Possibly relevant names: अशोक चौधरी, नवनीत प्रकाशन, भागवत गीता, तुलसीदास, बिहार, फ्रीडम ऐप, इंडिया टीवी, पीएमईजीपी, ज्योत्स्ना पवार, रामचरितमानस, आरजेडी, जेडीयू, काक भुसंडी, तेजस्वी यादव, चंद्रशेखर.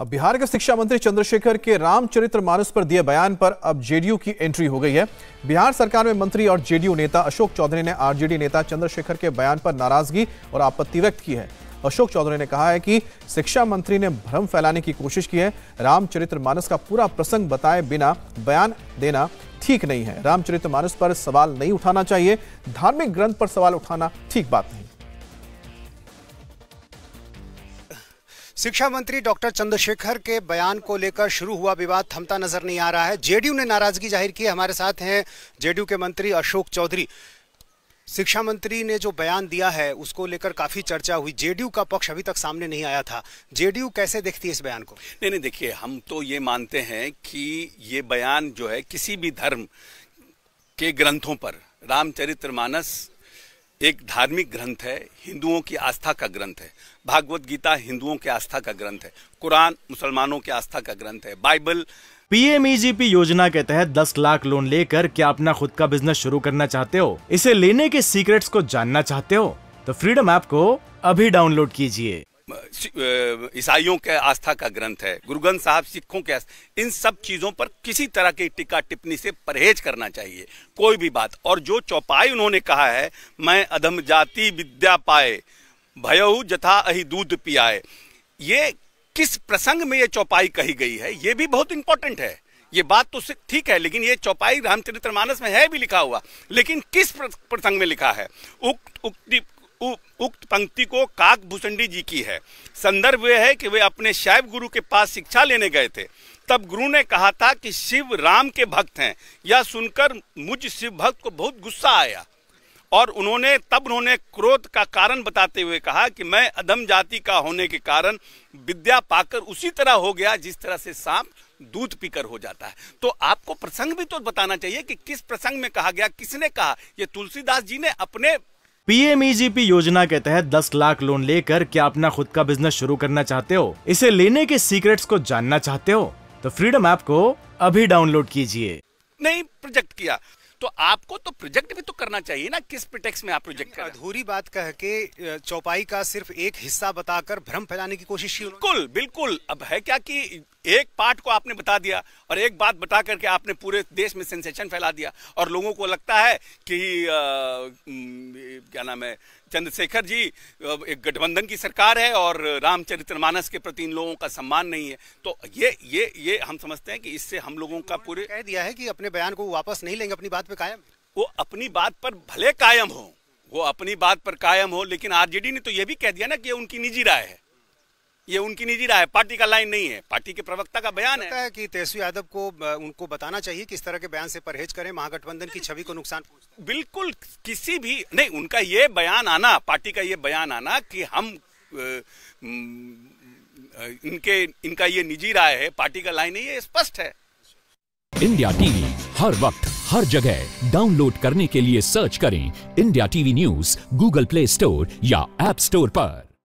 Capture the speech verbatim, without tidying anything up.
अब बिहार के शिक्षा मंत्री चंद्रशेखर के रामचरितमानस पर दिए बयान पर अब जेडीयू की एंट्री हो गई है। बिहार सरकार में मंत्री और जेडीयू नेता अशोक चौधरी ने आरजेडी नेता चंद्रशेखर के बयान पर नाराजगी और आपत्ति व्यक्त की है। अशोक चौधरी ने कहा है कि शिक्षा मंत्री ने भ्रम फैलाने की कोशिश की है। रामचरितमानस का पूरा प्रसंग बताए बिना बयान देना ठीक नहीं है। रामचरितमानस पर सवाल नहीं उठाना चाहिए, धार्मिक ग्रंथ पर सवाल उठाना ठीक बात नहीं। शिक्षा मंत्री डॉक्टर चंद्रशेखर के बयान को लेकर शुरू हुआ विवाद थमता नजर नहीं आ रहा है। जेडीयू ने नाराजगी जाहिर की है। हमारे साथ हैं जेडीयू के मंत्री अशोक चौधरी। शिक्षा मंत्री ने जो बयान दिया है उसको लेकर काफी चर्चा हुई। जेडीयू का पक्ष अभी तक सामने नहीं आया था। जेडीयू कैसे देखती है इस बयान को? नहीं नहीं देखिए, हम तो ये मानते हैं कि ये बयान जो है किसी भी धर्म के ग्रंथों पर, रामचरितमानस एक धार्मिक ग्रंथ है, हिंदुओं की आस्था का ग्रंथ है, भागवत गीता हिंदुओं की आस्था का ग्रंथ है, कुरान मुसलमानों की आस्था का ग्रंथ है, बाइबल। पीएमईजीपी योजना के तहत दस लाख लोन लेकर क्या अपना खुद का बिजनेस शुरू करना चाहते हो? इसे लेने के सीक्रेट्स को जानना चाहते हो तो फ्रीडम ऐप को अभी डाउनलोड कीजिए। ईसाइयों के आस्था का ग्रंथ है, गुरु ग्रंथ साहब सिखों के आस्था। इन सब चीजों पर किसी तरह की टिक्का टिप्पणी से परहेज करना चाहिए, कोई भी बात। और जो चौपाई उन्होंने कहा है, मैं अधम जाति विद्या पाए, भयऊ जथा अहि दूध पियाए, ये किस प्रसंग में ये चौपाई कही गई है ये भी बहुत इंपॉर्टेंट है। ये बात तो ठीक है, लेकिन ये चौपाई रामचरितमानस में है भी लिखा हुआ, लेकिन किस प्रसंग में लिखा है? उक्त उक्ति उ, उक्त पंक्ति को काक भुसंडी जी की है। संदर्भ यह है कि वे अपने शैव गुरु के पास शिक्षा लेने गए थे, तब गुरु ने कहा था कि शिव राम के भक्त हैं। यह सुनकर मुझ शिव भक्त को बहुत गुस्सा आया और उन्होंने तब उन्होंने क्रोध का कारण बताते हुए कहा कि मैं अधम जाति का होने के कारण विद्या पाकर उसी तरह हो गया जिस तरह से सांप दूध पीकर हो जाता है। तो आपको प्रसंग भी तो बताना चाहिए कि किस प्रसंग में कहा गया, किसने कहा। ये तुलसीदास जी ने अपने पीएमईजीपी योजना के तहत दस लाख लोन लेकर क्या अपना खुद का बिजनेस शुरू करना चाहते हो? इसे लेने के सीक्रेट्स को जानना चाहते हो तो फ्रीडम ऐप को अभी डाउनलोड कीजिए। नहीं प्रोजेक्ट किया तो आपको तो प्रोजेक्ट भी तो करना चाहिए ना, किस प्रिटेक्स में आप प्रोजेक्ट कर रहे हैं? अधूरी बात कह के चौपाई का सिर्फ एक हिस्सा बताकर भ्रम फैलाने की कोशिश की। बिल्कुल बिल्कुल। अब है क्या कि एक पार्ट को आपने बता दिया और एक बात बता करके आपने पूरे देश में सेंसेशन फैला दिया और लोगों को लगता है कि आ, क्या नाम है, चंद्रशेखर जी एक गठबंधन की सरकार है और रामचरितमानस के प्रति इन लोगों का सम्मान नहीं है। तो ये ये ये हम समझते हैं कि इससे हम लोगों का पूरे कह दिया है कि अपने बयान को वापस नहीं लेंगे, अपनी बात पे कायम। वो अपनी बात पर भले कायम हो, वो अपनी बात पर कायम हो, लेकिन आरजेडी ने तो ये भी कह दिया ना कि ये उनकी निजी राय है, ये उनकी निजी राय, पार्टी का लाइन नहीं है, पार्टी के प्रवक्ता का बयान है, है कि तेजस्वी यादव को उनको बताना चाहिए कि इस तरह के बयान से परहेज करें, महागठबंधन की छवि को नुकसान पहुंचता है। बिल्कुल, किसी भी नहीं, उनका ये बयान आना, पार्टी का ये बयान आना कि हम इनके इनका ये निजी राय है, पार्टी का लाइन नहीं है, स्पष्ट है। इंडिया टीवी हर वक्त हर जगह डाउनलोड करने के लिए सर्च करें इंडिया टीवी news Google play store या एप स्टोर पर।